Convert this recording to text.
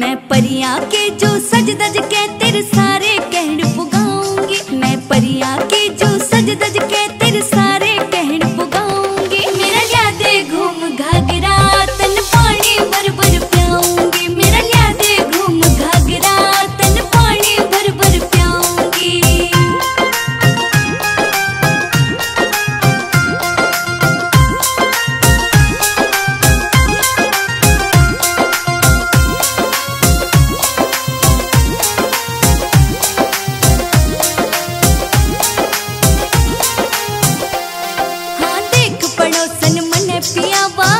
मैं परिया के जो सज धज के तेरे सारे कहन पुगाऊंगी। मैं परिया के जो सज धज के तेरे सारे कहन पुगाऊंगी। मेरा लिया दे घूम घाघरा तन पानी भर भर प्याऊंगी। मेरा लिया दे घूम घाघरा तन पानी भर भर प्याऊंगी। पिया